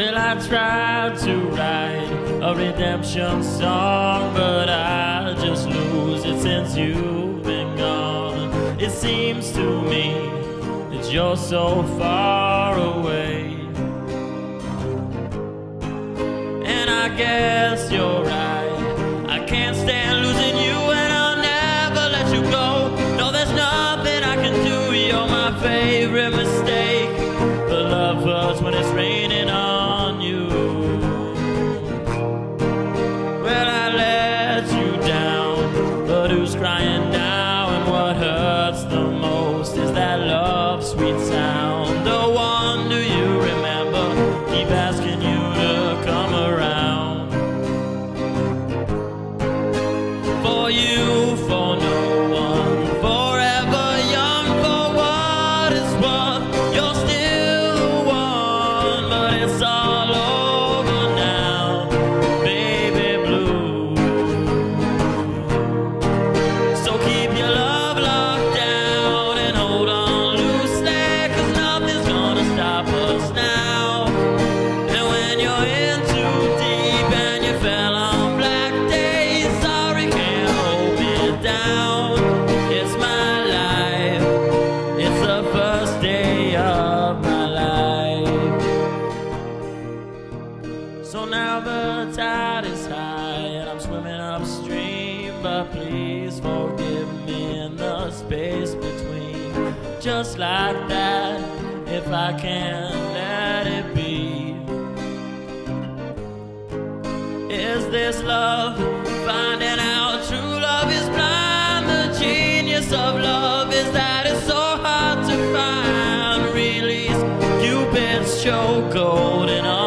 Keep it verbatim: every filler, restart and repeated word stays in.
Well, I tried to write a redemption song, but I just lose it since you've been gone. It seems to me that you're so far away, and I guess you're right. I can't stand losing you, and I'll never let you go. No, there's nothing I can do. You're my favorite mistake. The love hurts when it's raining on. Who's crying now, and what hurts the most is that love sweet sound. The one do you remember, keep asking you to come around. For you, for no one, forever young, for what it's worth. You're still the one, but it's all over now, baby blue. So keep your love locked down and hold on loosely, 'cause nothing's gonna stop us now. And when you're in too deep and you fell on black days, sorry, can't hold it down. It's my life, it's the first day of my life. So now the tide is high and I'm swimming upstream, but please forgive space between. Just like that, if I can let it be. Is this love? Finding out true love is blind. The genius of love is that it's so hard to find. Release Cupid's chokehold and